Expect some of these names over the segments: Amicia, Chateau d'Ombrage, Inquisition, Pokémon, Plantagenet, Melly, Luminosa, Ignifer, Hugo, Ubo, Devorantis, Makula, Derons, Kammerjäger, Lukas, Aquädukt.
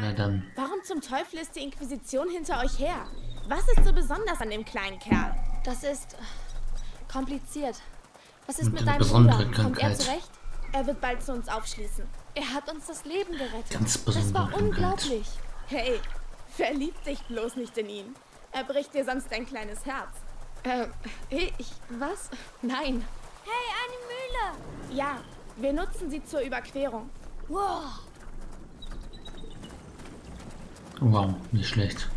Na dann. Warum zum Teufel ist die Inquisition hinter euch her? Was ist so besonders an dem kleinen Kerl? Das ist kompliziert. Was ist mit deinem Bruder? Kommt er zurecht? Er wird bald zu uns aufschließen. Er hat uns das Leben gerettet. Ganz besonders. Das war unglaublich. Hey, verlieb dich bloß nicht in ihn. Er bricht dir sonst dein kleines Herz. Was? Nein. Hey, eine Mühle. Ja, wir nutzen sie zur Überquerung. Wow. Wow, nicht schlecht.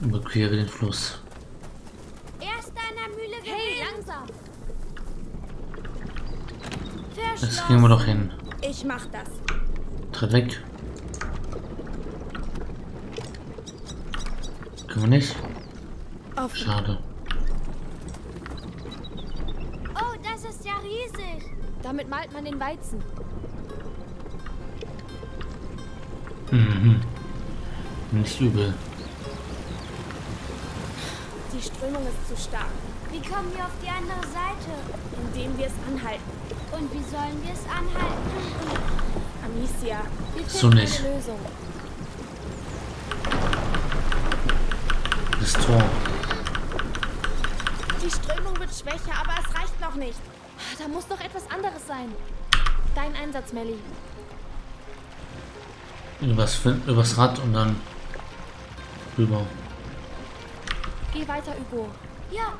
Überquere den Fluss. Erst einer Mühle. Hey, langsam. Das kriegen wir doch hin. Ich mach das. Tritt weg. Können wir nicht? Offen. Schade. Oh, das ist ja riesig. Damit malt man den Weizen. Mhm. Nicht übel. Die Strömung ist zu stark. Wie kommen wir auf die andere Seite? Indem wir es anhalten. Und wie sollen wir es anhalten? Amicia, wir finden eine Lösung. Das Tor. Die Strömung wird schwächer, aber es reicht noch nicht. Da muss doch etwas anderes sein. Dein Einsatz, Melly. Übers Rad und dann rüber. Geh weiter, Ubo. Ja.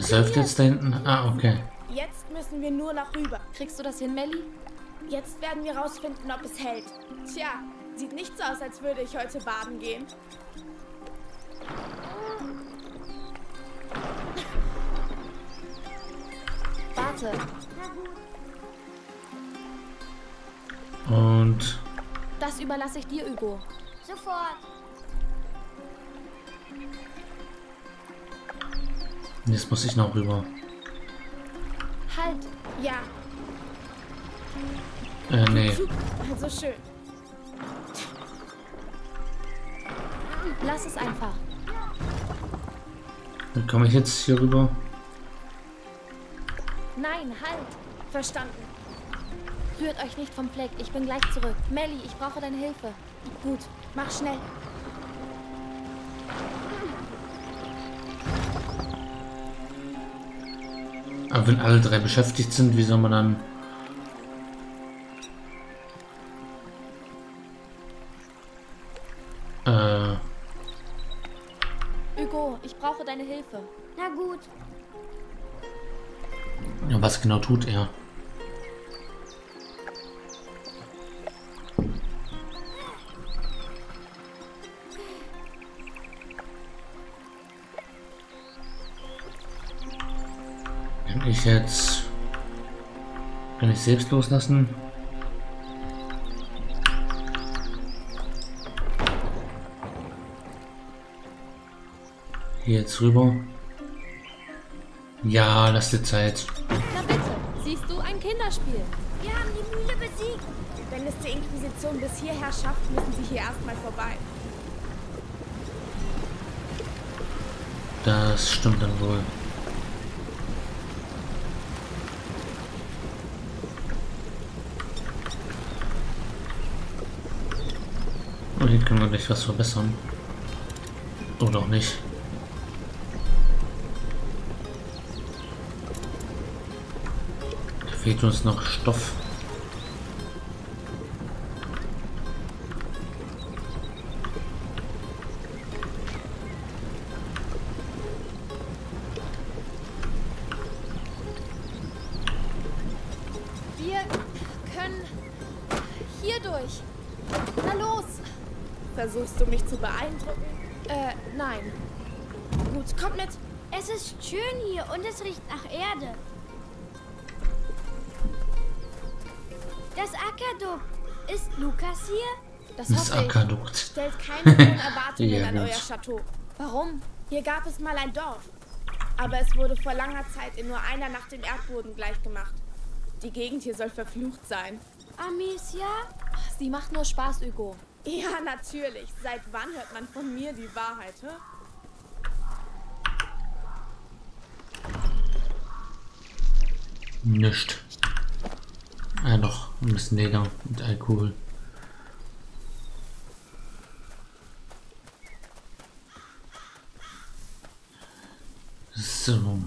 Es läuft jetzt da hinten. Ah, okay. Jetzt müssen wir nur noch rüber. Kriegst du das hin, Melly? Jetzt werden wir rausfinden, ob es hält. Tja, sieht nicht so aus, als würde ich heute baden gehen. Warte. Und... Das überlasse ich dir, Hugo. Sofort. Jetzt muss ich noch rüber. Halt. Ja. Nee. Also schön. Lass es einfach. Dann komme ich jetzt hier rüber. Nein, halt. Verstanden. Rührt euch nicht vom Fleck. Ich bin gleich zurück. Melly, ich brauche deine Hilfe. Gut, mach schnell. Aber wenn alle drei beschäftigt sind, wie soll man dann... Hugo, ich brauche deine Hilfe. Na gut. Ja, was genau tut er? Jetzt kann ich selbst loslassen. Hier jetzt rüber. Ja, lass dir Zeit. Na bitte, siehst du ein Kinderspiel? Wir haben die Mühle besiegt. Wenn es die Inquisition bis hierher schafft, müssen sie hier erstmal vorbei. Das stimmt dann wohl. Hier können wir gleich was verbessern. Oder auch nicht. Da fehlt uns noch Stoff. Wir können hier durch. Na los! Versuchst du mich zu beeindrucken? Nein. Gut, komm mit. Es ist schön hier und es riecht nach Erde. Das Aquädukt. Ist Lukas hier? Das Aquädukt. Stellt keine hohen Erwartungen ja, an euer Chateau. Warum? Hier gab es mal ein Dorf. Aber es wurde vor langer Zeit in nur einer Nacht dem Erdboden gleichgemacht. Die Gegend hier soll verflucht sein. Amicia? Sie macht nur Spaß, Hugo. Ja, natürlich. Seit wann hört man von mir die Wahrheit, hä? Nicht. Ja doch, ein bisschen Leder und Alkohol. So.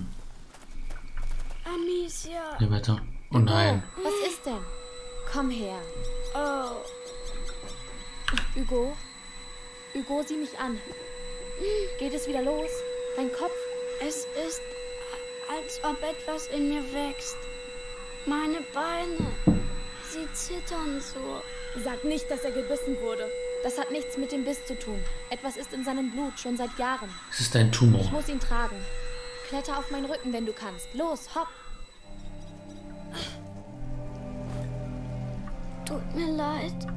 Amicia. Ja, weiter. Oh nein. Oh, was ist denn? Komm her. Oh. Hugo. Hugo, sieh mich an. Geht es wieder los? Dein Kopf? Es ist, als ob etwas in mir wächst. Meine Beine. Sie zittern so. Sag nicht, dass er gebissen wurde. Das hat nichts mit dem Biss zu tun. Etwas ist in seinem Blut, schon seit Jahren. Es ist ein Tumor. Ich muss ihn tragen. Kletter auf meinen Rücken, wenn du kannst. Los, hopp. Tut mir leid.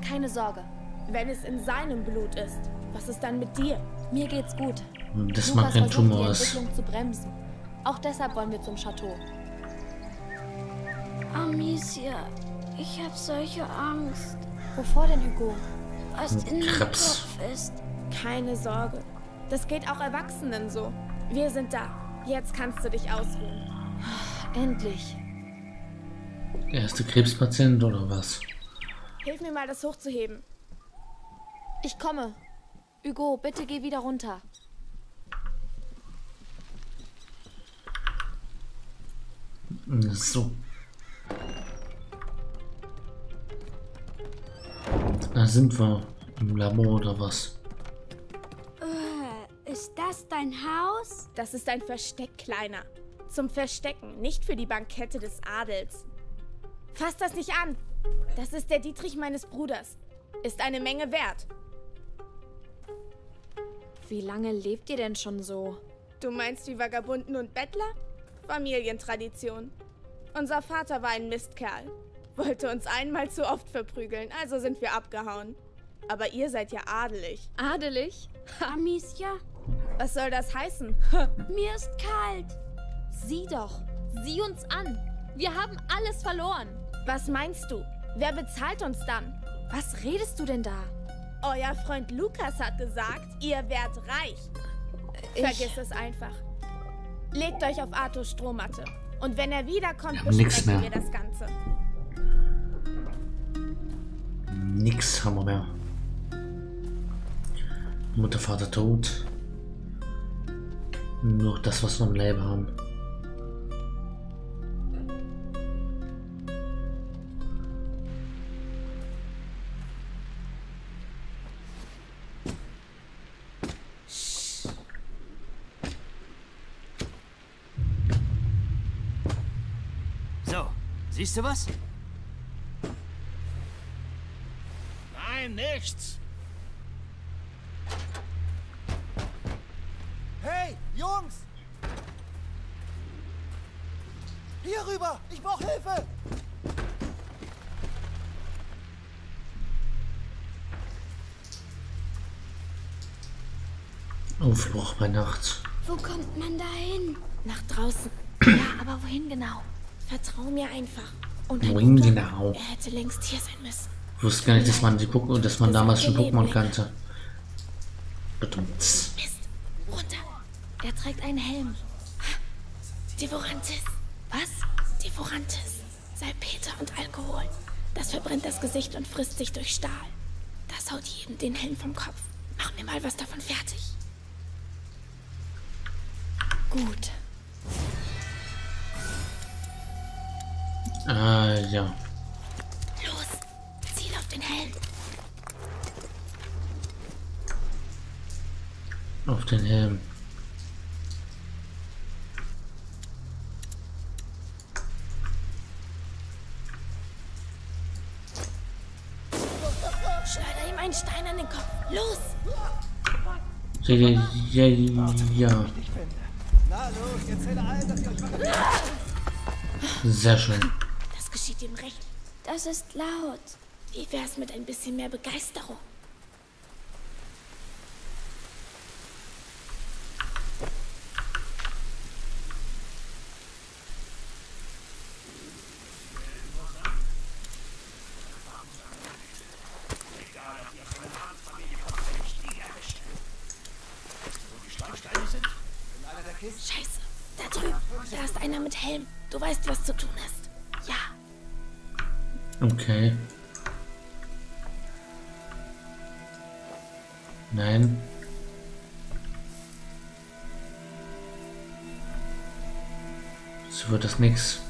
Keine Sorge. Wenn es in seinem Blut ist, was ist dann mit dir? Mir geht's gut. Das mag ein Tumor ist. Auch deshalb wollen wir zum Chateau. Amicia, ich habe solche Angst. Wovor denn, Hugo? Was in meinem Kopf ist. Keine Sorge. Das geht auch Erwachsenen so. Wir sind da. Jetzt kannst du dich ausruhen. Endlich. Der erste Krebspatient oder was? Hilf mir mal, das hochzuheben. Ich komme. Hugo, bitte geh wieder runter. So. Da sind wir. Im Labor oder was? Ist das dein Haus? Das ist ein Versteck, Kleiner. Zum Verstecken, nicht für die Bankette des Adels. Fass das nicht an. Das ist der Dietrich meines Bruders. Ist eine Menge wert. Wie lange lebt ihr denn schon so? Du meinst wie Vagabunden und Bettler? Familientradition. Unser Vater war ein Mistkerl. Wollte uns einmal zu oft verprügeln, also sind wir abgehauen. Aber ihr seid ja adelig. Adelig? Amicia? Was soll das heißen? Mir ist kalt. Sieh doch. Sieh uns an. Wir haben alles verloren. Was meinst du? Wer bezahlt uns dann? Was redest du denn da? Euer Freund Lukas hat gesagt, ihr werdet reich. Vergiss es einfach. Legt euch auf Arthurs Strohmatte. Und wenn er wiederkommt, besprechen wir das Ganze. Nix haben wir mehr. Mutter, Vater tot. Nur das, was wir im Leib haben. Siehst du was? Nein, nichts! Hey, Jungs! Hier rüber! Ich brauche Hilfe! Aufbruch bei Nacht. Wo kommt man da hin? Nach draußen. Ja, aber wohin genau? Vertrau mir einfach. Und genau. Er hätte längst hier sein müssen. Ich wusste gar nicht, dass man die Pokémon, dass man damals schon Pokémon kannte. Mist. Runter. Er trägt einen Helm. Devorantis. Was? Devorantis. Salpeter und Alkohol. Das verbrennt das Gesicht und frisst sich durch Stahl. Das haut jedem den Helm vom Kopf. Mach mir mal was davon fertig. Gut. Ah, ja. Los, ziel auf den Helm. Auf den Helm. Schneide ihm einen Stein an den Kopf. Los! Ja. Na los, erzähle allen, dass ihr euch macht. Sehr schön. Geschieht ihm recht. Das ist laut. Wie wär's mit ein bisschen mehr Begeisterung? Scheiße, da drüben. Da ist einer mit Helm. Du weißt, was zu tun ist. Ja. Okay. Nein. So wird das nix.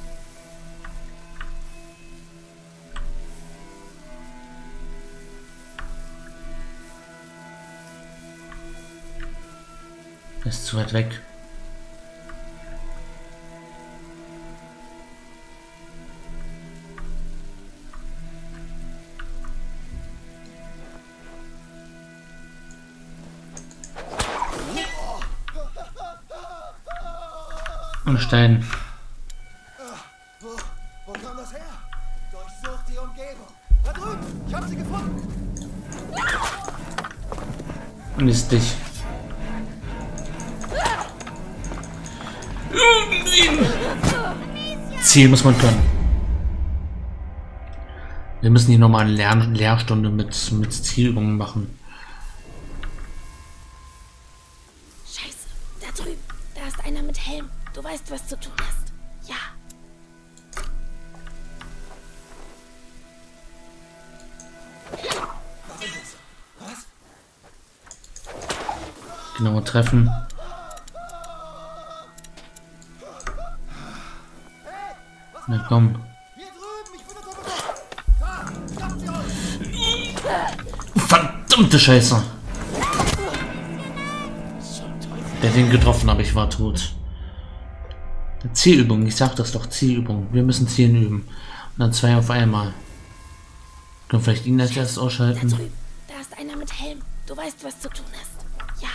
Das ist zu weit weg. Und Stein. Wo kam das her? Durchsucht die Umgebung. Da drüben, ich hab sie gefunden. Und ist dich. Ziel muss man können. Wir müssen hier nochmal eine Lehrstunde mit Zielübungen machen. Scheiße, da drüben, da ist einer mit Helm. Du weißt, was zu tun ist. Ja. Was? Genau, treffen. Na komm. Verdammte Scheiße. Der den getroffen, aber ich war tot. Zielübung, ich sag das doch, Zielübung. Wir müssen Zielen üben. Und dann zwei auf einmal. Können vielleicht ihn als erstes ausschalten. Da drüben, da ist einer mit Helm. Du weißt, was zu tun ist. Ja.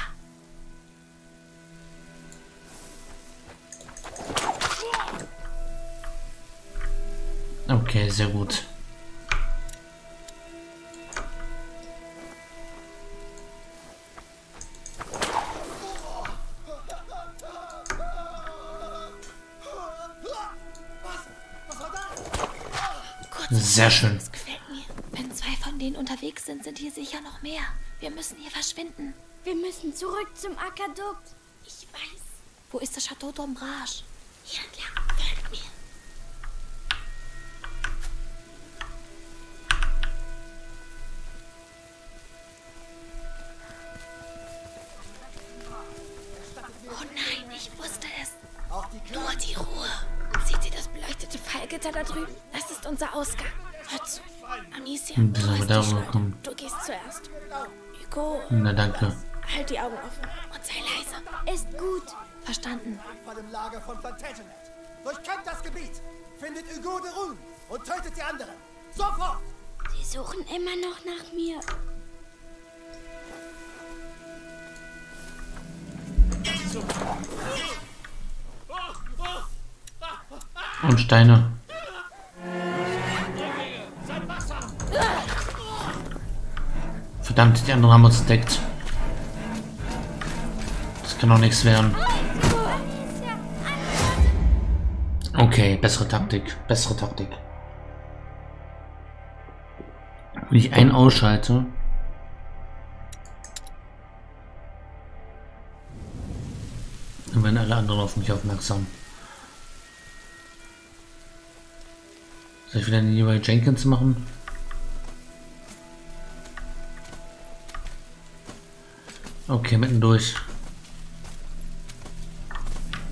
Okay, sehr gut. Sehr schön. Das gefällt mir. Wenn zwei von denen unterwegs sind, sind hier sicher noch mehr. Wir müssen hier verschwinden. Wir müssen zurück zum Aquädukt. Ich weiß. Wo ist das Chateau d'Ombrage? Hier entlang. Folgt mir. Oh nein, ich wusste es. Nur die Ruhe. Seht ihr das beleuchtete Fallgitter da drüben? Das ist unser Ausgang. Hört zu. Amicia, du gehst zuerst. Hugo. Na danke. Halt die Augen offen und sei leise. Ist gut. Verstanden. Vor dem Lager von Plantagenet. Durchkämmt das Gebiet. Findet Hugo de Rune und tötet die anderen. Sofort. Sie suchen immer noch nach mir. Und Steine. Verdammt, die anderen haben uns entdeckt. Das kann doch nichts werden. Okay, bessere Taktik. Bessere Taktik. Wenn ich einen ausschalte. Dann werden alle anderen auf mich aufmerksam. Soll ich wieder eine neue Jenkins machen? Okay, mitten durch.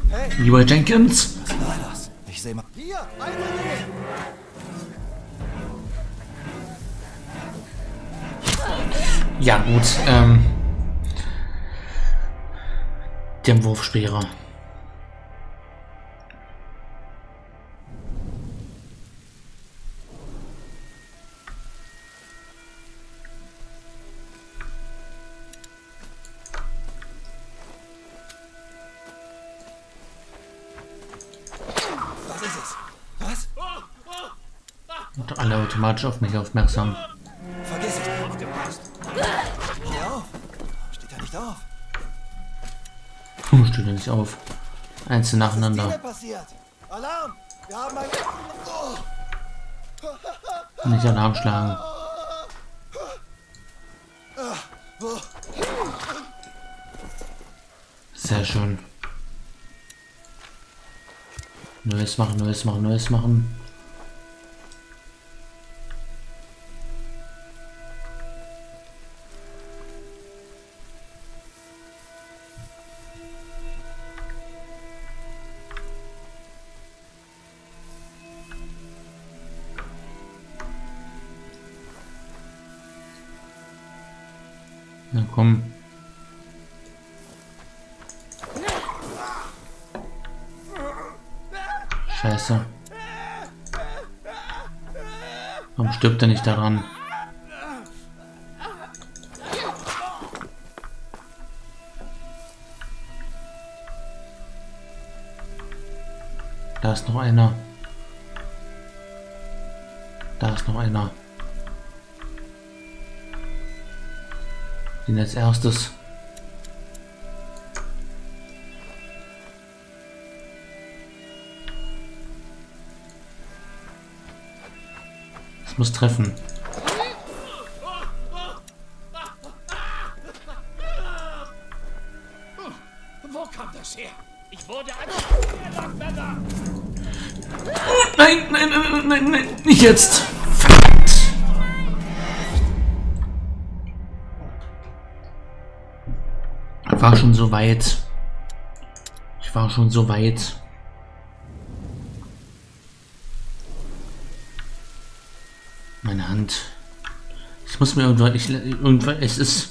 Hey. Neue Jenkins? Was war das? Ich sehe mal. Hier, ja, gut. Dem Wurfspeere. Und alle automatisch auf mich aufmerksam. Vergiss es, aufgepasst. Steht auf. Steht er nicht auf? Steht er nicht auf. Einzeln nacheinander. Nicht Alarm schlagen. Sehr schön. Neues machen, neues machen, neues machen. Na komm. Scheiße. Warum stirbt er nicht daran? Da ist noch einer. Da ist noch einer. Den als erstes. Das muss treffen. Wo kommt das her? Ich wurde an. Nein, nein, nein, nein, nein, nicht jetzt. War schon so weit. Ich war schon so weit. Meine Hand. Ich muss mir irgendwann. Ich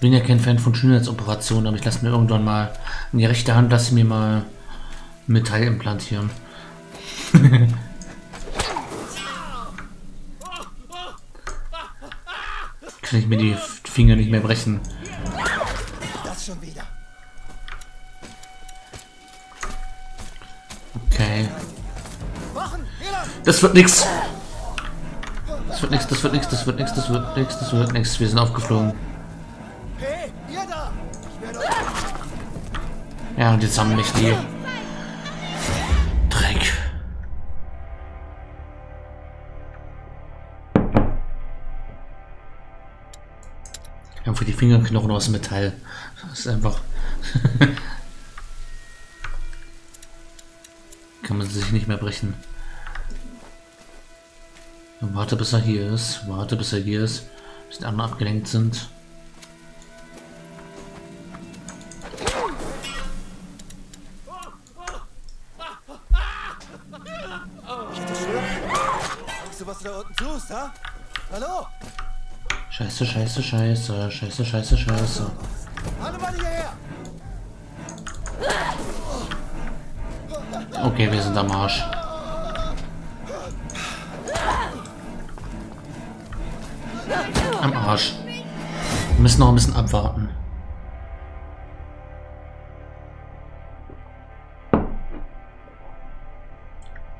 bin ja kein Fan von Schönheitsoperationen, aber ich lasse mir irgendwann mal in die rechte Hand, lasse mir mal Metall implantieren. Kann ich mir die Finger nicht mehr brechen. Schon wieder. Okay. Das wird nichts. Das wird nichts, das wird nichts, das wird nichts, das wird nichts, das wird nichts. Wir sind aufgeflogen. Ja, und jetzt haben mich die Dreck. Wir haben für die Fingerknochen aus Metall. Das ist einfach. Kann man sich nicht mehr brechen. Warte, bis er hier ist. Warte, bis er hier ist. Bis die anderen abgelenkt sind. Scheiße, scheiße, scheiße, scheiße, scheiße, scheiße. Okay, wir sind am Arsch. Am Arsch. Wir müssen noch ein bisschen abwarten.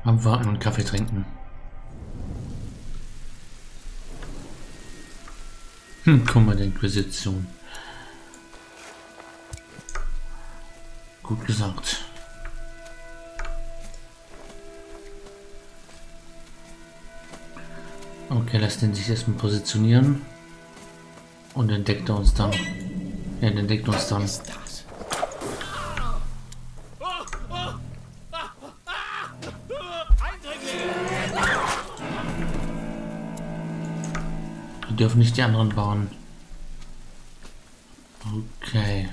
Abwarten und Kaffee trinken. Hm, komm mal, die Inquisition. Gut gesagt. Okay, lass den sich erstmal positionieren. Und entdeckt er uns dann. Ja, entdeckt uns dann. Wir dürfen nicht die anderen bauen. Okay.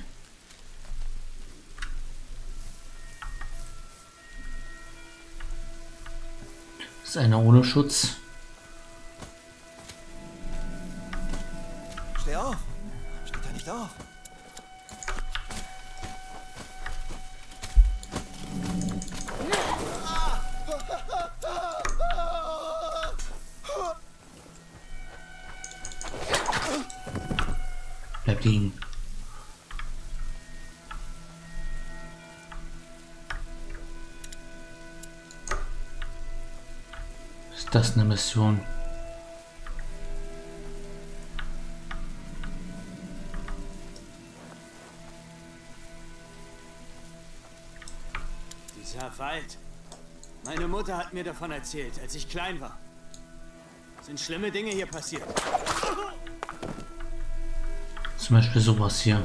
Ist einer ohne Schutz? Steh auf! Steht da nicht auf! Bleib liegen. Ist das eine Mission? Dieser Wald. Meine Mutter hat mir davon erzählt, als ich klein war. Sind schlimme Dinge hier passiert. Zum Beispiel sowas hier.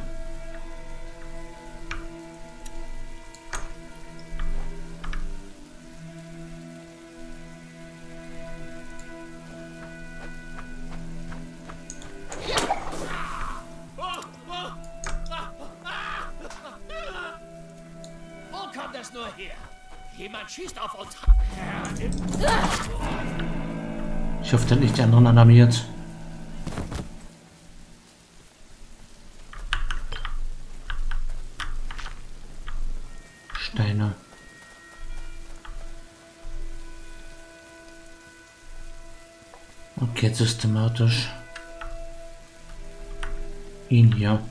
Jemand schießt auf uns. Ich hoffe, dass nicht die anderen alarmiert. Steine. Okay, systematisch. Ihn hier.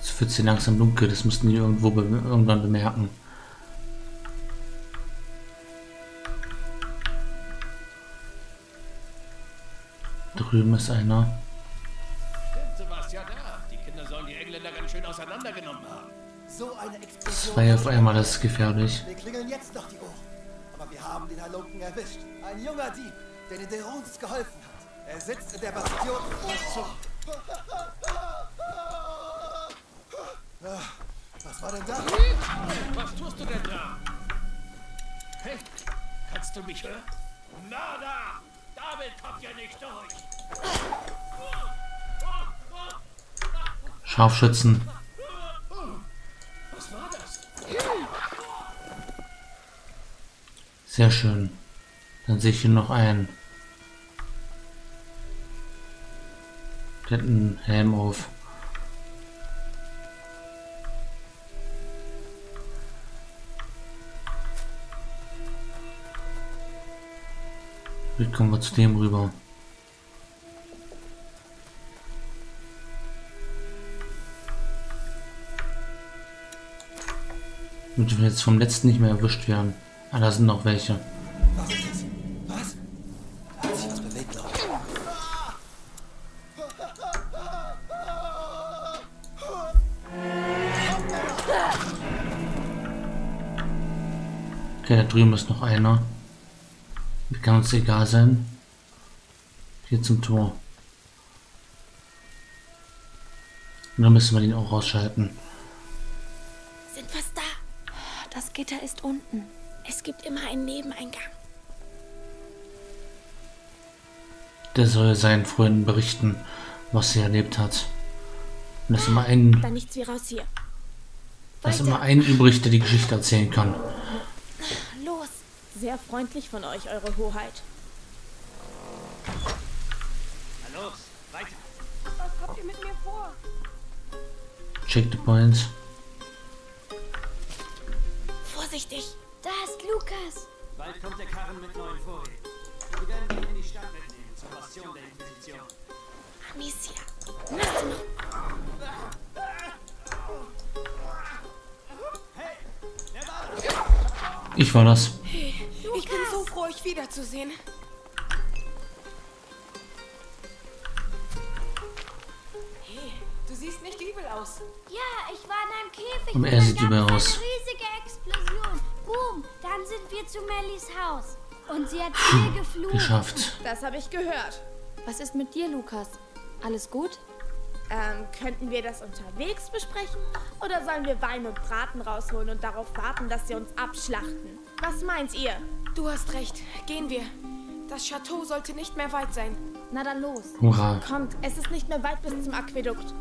Es wird hier langsam dunkel, das müssten die irgendwo irgendwann bemerken. Drüben ist einer. Stimmt, du warst ja da. Die Kinder sollen die Engländer ganz schön auseinandergenommen haben. So eine Explosion. Das war ja auf einmal, das ist gefährlich. Wir klingeln jetzt noch die Ohren. Aber wir haben den Halunken erwischt. Ein junger Dieb, der den Derons geholfen hat. Er sitzt in der Bastion. Was war denn da? Was tust du denn da? Hey, kannst du mich hören? Nada! Damit kommt ja nicht durch! Scharfschützen. Was war das? Sehr schön. Dann sehe ich hier noch einen. Der hat einen Helm auf. Wie kommen wir zu dem rüber? Damit wir jetzt vom letzten nicht mehr erwischt werden. Ah, da sind noch welche. Was ist das? Was? Hat sich was bewegt? Okay, da drüben ist noch einer. Kann uns egal sein. Hier zum Tor. Und dann müssen wir den auch ausschalten. Sind was da? Das Gitter ist unten. Es gibt immer einen Nebeneingang. Der soll seinen Freunden berichten, was sie erlebt hat. Und dass immer einen. Da nichts wie raus hier. Dass immer einen übrig, der die Geschichte erzählen kann. Sehr freundlich von euch, eure Hoheit. Na los, weiter. Was habt ihr mit mir vor? Check the points. Vorsichtig, da ist Lukas. Bald kommt der Karren mit neuen Vorräten. Wir werden ihn in die Stadt mitnehmen, zur Bastion der Inquisition. Amicia, lass mich. Ich war das. Hey, ich bin so froh, euch wiederzusehen. Hey, du siehst nicht übel aus. Ja, ich war in einem Käfig. Und er sieht übel aus. Eine riesige Explosion. Boom, dann sind wir zu Mellys Haus. Und sie hat viel geflucht. Geschafft. Das habe ich gehört. Was ist mit dir, Lukas? Alles gut? Könnten wir das unterwegs besprechen? Oder sollen wir Wein und Braten rausholen und darauf warten, dass sie uns abschlachten? Was meint ihr? Du hast recht. Gehen wir. Das Chateau sollte nicht mehr weit sein. Na dann los. Hurra. Kommt, es ist nicht mehr weit bis zum Aquädukt.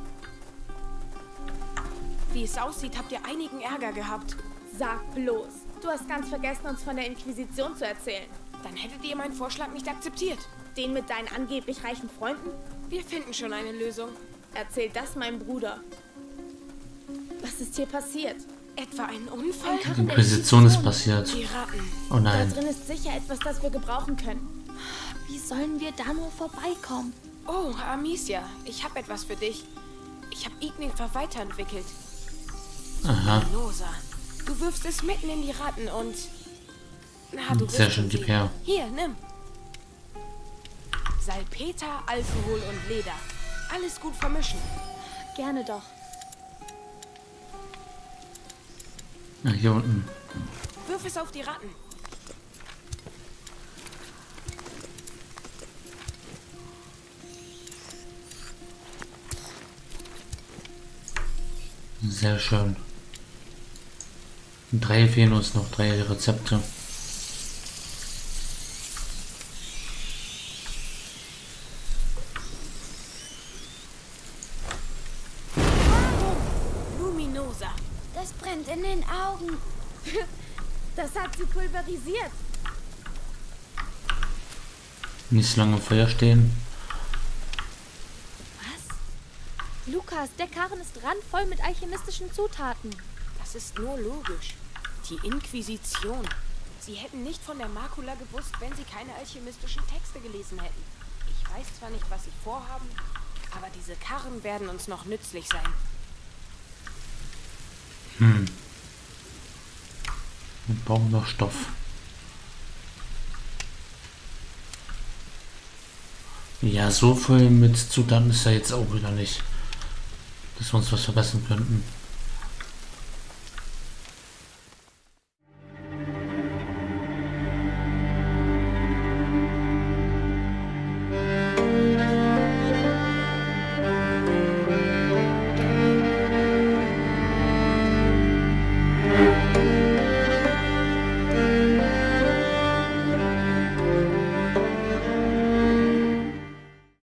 Wie es aussieht, habt ihr einigen Ärger gehabt. Sag bloß. Du hast ganz vergessen, uns von der Inquisition zu erzählen. Dann hättet ihr meinen Vorschlag nicht akzeptiert. Den mit deinen angeblich reichen Freunden? Wir finden schon eine Lösung. Erzählt das meinem Bruder. Was ist hier passiert? Etwa ein Unfall? Die Inquisition ist passiert. Oh nein. Da drin ist sicher etwas, das wir gebrauchen können. Wie sollen wir da nur vorbeikommen? Oh, Amicia, ich habe etwas für dich. Ich habe Ignifer weiterentwickelt. Aha. Luminosa. Du wirfst es mitten in die Ratten und... Na, du sehr schön, gib her. Hier, nimm. Salpeter, Alkohol und Leder. Alles gut vermischen. Gerne doch. Ja, hier unten. Wirf es auf die Ratten. Sehr schön. Drei fehlen uns noch, 3 Rezepte. Luminosa. Das brennt in den Augen. Das hat sie pulverisiert. Nicht lange im Feuer stehen. Was? Lukas, der Karren ist randvoll mit alchemistischen Zutaten. Das ist nur logisch. Die Inquisition. Sie hätten nicht von der Makula gewusst, wenn sie keine alchemistischen Texte gelesen hätten. Ich weiß zwar nicht, was sie vorhaben, aber diese Karren werden uns noch nützlich sein. Hm. Wir brauchen noch Stoff. Ja, so viel mit Zutaten ist ja jetzt auch wieder nicht, dass wir uns was verbessern könnten.